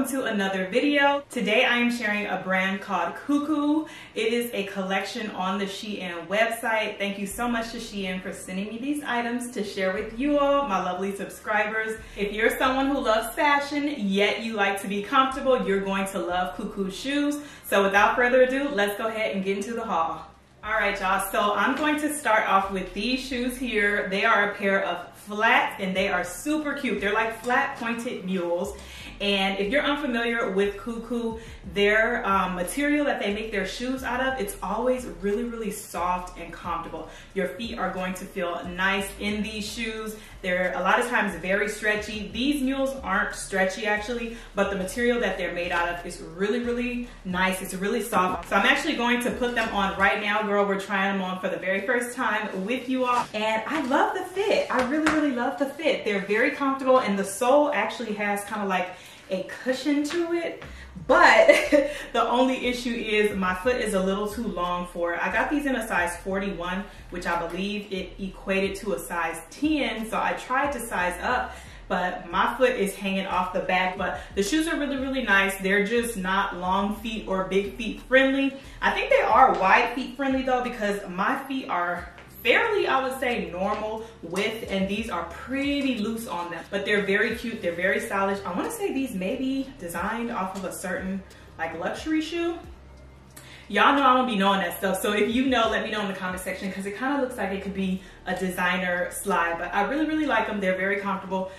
welcome to another video. Today I am sharing a brand called Cuccoo. It is a collection on the SHEIN website. Thank you so much to SHEIN for sending me these items to share with you all, my lovely subscribers. If you're someone who loves fashion, yet you like to be comfortable, you're going to love Cuccoo shoes. So without further ado, let's go ahead and get into the haul. All right, y'all, so I'm going to start off with these shoes here. They are a pair of flats and they are super cute. They're like flat pointed mules. And if you're unfamiliar with Cuccoo, their material that they make their shoes out of, it's always really, really soft and comfortable. Your feet are going to feel nice in these shoes. They're a lot of times very stretchy. These mules aren't stretchy actually, but the material that they're made out of is really, really nice. It's really soft. So I'm actually going to put them on right now. Girl, we're trying them on for the very first time with you all, and I love the fit. I really, really love the fit. They're very comfortable, and the sole actually has kind of like a cushion to it, but the only issue is my foot is a little too long for it. I got these in a size 41, which I believe it equated to a size 10, so I tried to size up, but my foot is hanging off the back. But the shoes are really, really nice. They're just not long feet or big feet friendly. I think they are wide feet friendly though, because my feet are fairly, I would say, normal width, and these are pretty loose on them. But they're very cute, they're very stylish. I wanna say these may be designed off of a certain like luxury shoe. Y'all know I don't be knowing that stuff, so if you know, let me know in the comment section, because it kinda looks like it could be a designer slide, but I really, really like them. They're very comfortable.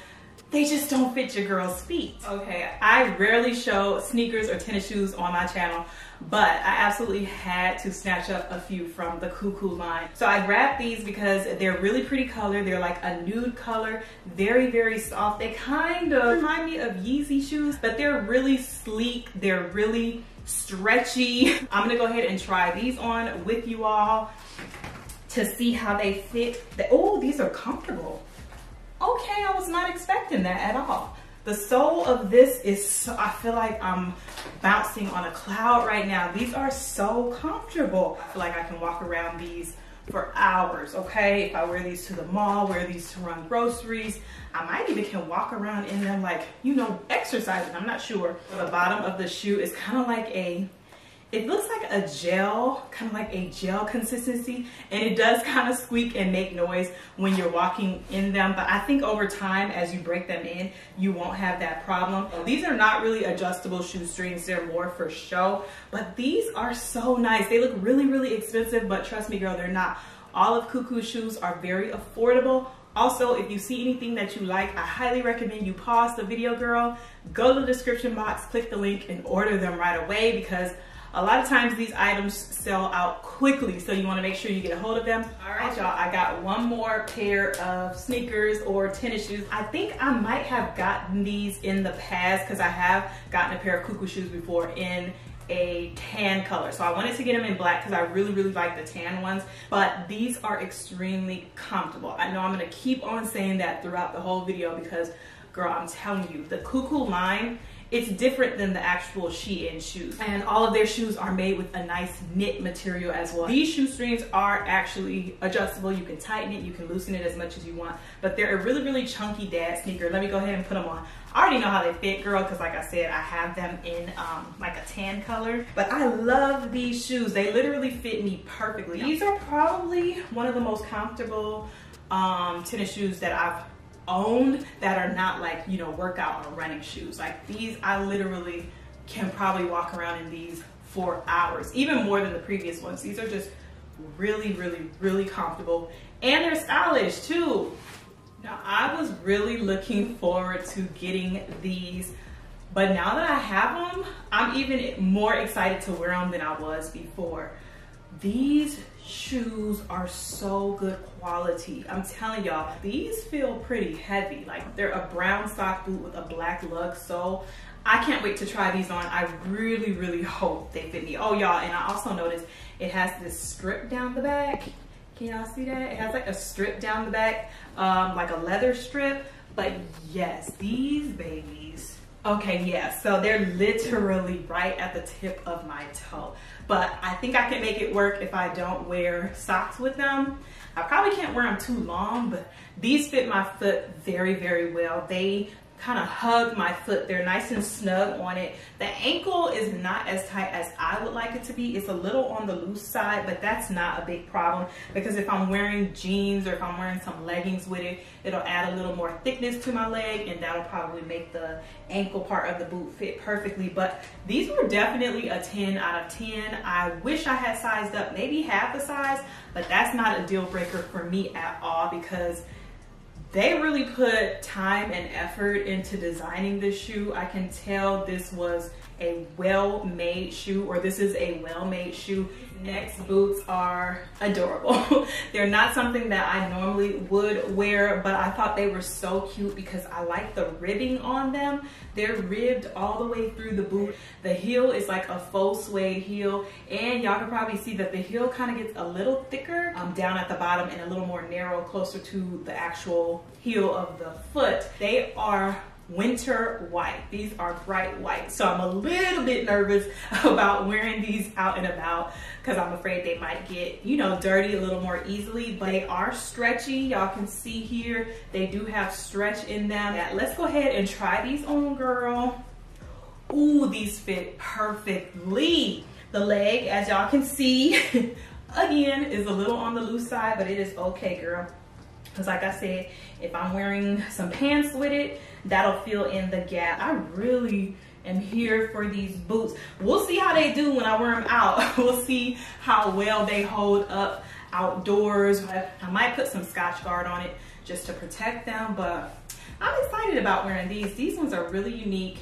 They just don't fit your girl's feet. Okay, I rarely show sneakers or tennis shoes on my channel, but I absolutely had to snatch up a few from the Cuccoo line. So I grabbed these because they're really pretty color. They're like a nude color, very, very soft. They kind of remind me of Yeezy shoes, but they're really sleek. They're really stretchy. I'm gonna go ahead and try these on with you all to see how they fit. Oh, these are comfortable. Okay, I was not expecting that at all. The sole of this is, I feel like I'm bouncing on a cloud right now. These are so comfortable. I feel like I can walk around these for hours, okay? If I wear these to the mall, wear these to run groceries, I might even can walk around in them like, you know, exercising, I'm not sure. The bottom of the shoe is kind of like a, it looks like a gel, kind of like a gel consistency, and it does kind of squeak and make noise when you're walking in them, but I think over time, as you break them in, you won't have that problem. These are not really adjustable shoestrings, they're more for show, but these are so nice. They look really, really expensive, but trust me, girl, they're not. All of Cuccoo shoes are very affordable. Also, if you see anything that you like, I highly recommend you pause the video, girl, go to the description box, click the link, and order them right away, because a lot of times these items sell out quickly, so you want to make sure you get a hold of them. All right, y'all, I got one more pair of sneakers or tennis shoes. I think I might have gotten these in the past, because I have gotten a pair of Cuccoo shoes before in a tan color. So I wanted to get them in black because I really, really like the tan ones, but these are extremely comfortable. I know I'm going to keep on saying that throughout the whole video because, girl, I'm telling you, the Cuccoo line, it's different than the actual SHEIN shoes. And all of their shoes are made with a nice knit material as well. These shoestrings are actually adjustable. You can tighten it, you can loosen it as much as you want, but they're a really, really chunky dad sneaker. Let me go ahead and put them on. I already know how they fit, girl, because like I said, I have them in like a tan color. But I love these shoes. They literally fit me perfectly. These are probably one of the most comfortable tennis shoes that I've owned that are not like, you know, workout or running shoes. Like these, I literally can probably walk around in these for hours, even more than the previous ones. These are just really, really, really comfortable, and they're stylish too. Now, I was really looking forward to getting these, but now that I have them, I'm even more excited to wear them than I was before. These shoes are so good quality. I'm telling y'all, these feel pretty heavy. Like they're a brown sock boot with a black lug sole. I can't wait to try these on. I really, really hope they fit me. Oh y'all, and I also noticed it has this strip down the back. Can y'all see that? It has like a strip down the back, like a leather strip. But yes, these babies. Okay, yeah, so they're literally right at the tip of my toe. But I think I can make it work if I don't wear socks with them. I probably can't wear them too long, but these fit my foot very, very well. They kind of hug my foot. They're nice and snug on it. The ankle is not as tight as I would like it to be. It's a little on the loose side, but that's not a big problem because if I'm wearing jeans or if I'm wearing some leggings with it, it'll add a little more thickness to my leg and that'll probably make the ankle part of the boot fit perfectly. But these were definitely a 10 out of 10. I wish I had sized up maybe half a size, but that's not a deal breaker for me at all because they really put time and effort into designing this shoe. I can tell this was a well-made shoe, or this is a well-made shoe. Next, boots are adorable. They're not something that I normally would wear, but I thought they were so cute because I like the ribbing on them. They're ribbed all the way through the boot. The heel is like a faux suede heel, and y'all can probably see that the heel kind of gets a little thicker down at the bottom and a little more narrow closer to the actual heel of the foot. They are winter white. These are bright white. So I'm a little bit nervous about wearing these out and about because I'm afraid they might get, you know, dirty a little more easily, but they are stretchy. Y'all can see here, they do have stretch in them. Now, let's go ahead and try these on, girl. Ooh, these fit perfectly. The leg, as y'all can see, again, is a little on the loose side, but it is okay, girl. Because like I said, if I'm wearing some pants with it, that'll fill in the gap. I really am here for these boots. We'll see how they do when I wear them out. We'll see how well they hold up outdoors. I might put some Scotchgard on it just to protect them, but I'm excited about wearing these. These ones are really unique.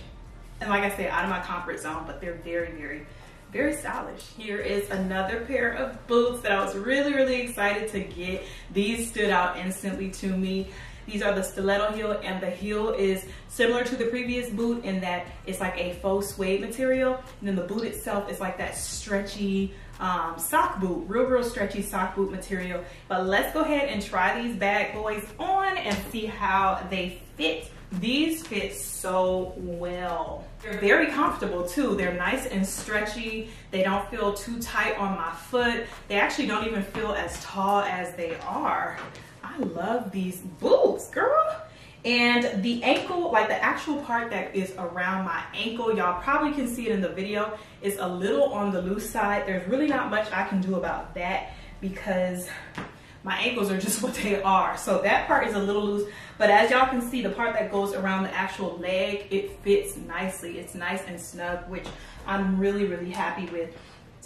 And like I said, out of my comfort zone, but they're very, very, very stylish. Here is another pair of boots that I was really, really excited to get. These stood out instantly to me. These are the stiletto heel, and the heel is similar to the previous boot in that it's like a faux suede material. And then the boot itself is like that stretchy sock boot, real, real stretchy sock boot material. But let's go ahead and try these bad boys on and see how they fit. These fit so well. They're very comfortable too. They're nice and stretchy. They don't feel too tight on my foot. They actually don't even feel as tall as they are. I love these boots, girl. And the ankle, like the actual part that is around my ankle, y'all probably can see it in the video, is a little on the loose side. There's really not much I can do about that because my ankles are just what they are. So that part is a little loose, but as y'all can see, the part that goes around the actual leg, it fits nicely. It's nice and snug, which I'm really, really happy with.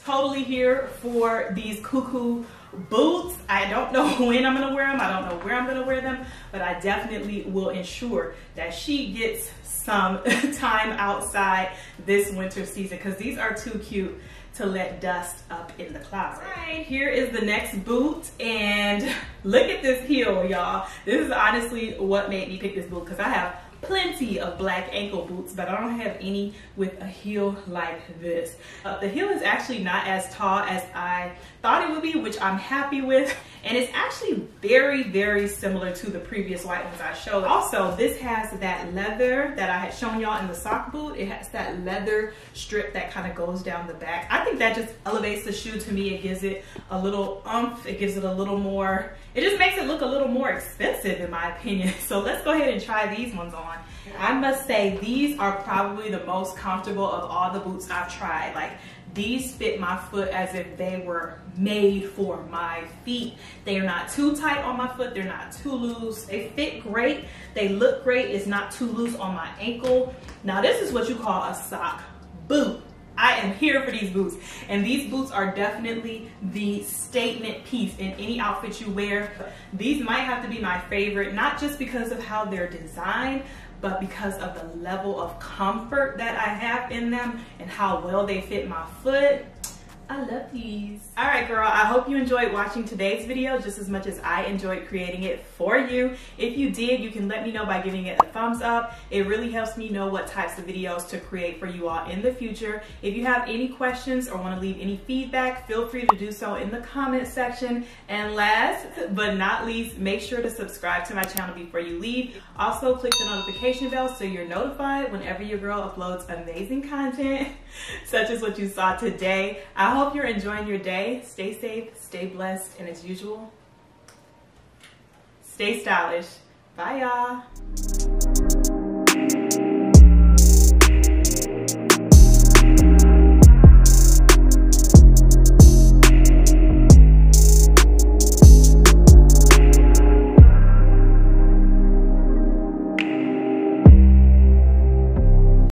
Totally here for these Cuccoo boots. I don't know when I'm gonna wear them. I don't know where I'm gonna wear them, but I definitely will ensure that she gets some time outside this winter season because these are too cute to let dust up in the closet. All right, here is the next boot, and look at this heel, y'all. This is honestly what made me pick this boot because I have plenty of black ankle boots, but I don't have any with a heel like this. The heel is actually not as tall as I thought it would be, which I'm happy with. And it's actually very, very similar to the previous white ones I showed. Also, this has that leather that I had shown y'all in the sock boot. It has that leather strip that kind of goes down the back. I think that just elevates the shoe to me. It gives it a little oomph. It gives it a little more, it just makes it look a little more expensive in my opinion. So let's go ahead and try these ones on. I must say these are probably the most comfortable of all the boots I've tried. Like, these fit my foot as if they were made for my feet. They are not too tight on my foot. They're not too loose. They fit great. They look great. It's not too loose on my ankle. Now this is what you call a sock boot. I am here for these boots, and these boots are definitely the statement piece in any outfit you wear. These might have to be my favorite, not just because of how they're designed, but because of the level of comfort that I have in them and how well they fit my foot. I love these. All right, girl, I hope you enjoyed watching today's video just as much as I enjoyed creating it for you. If you did, you can let me know by giving it a thumbs up. It really helps me know what types of videos to create for you all in the future. If you have any questions or want to leave any feedback, feel free to do so in the comment section. And last but not least, make sure to subscribe to my channel before you leave. Also, click the notification bell so you're notified whenever your girl uploads amazing content, such as what you saw today. I hope you're enjoying your day. Stay safe, stay blessed, and as usual, stay stylish. Bye, y'all.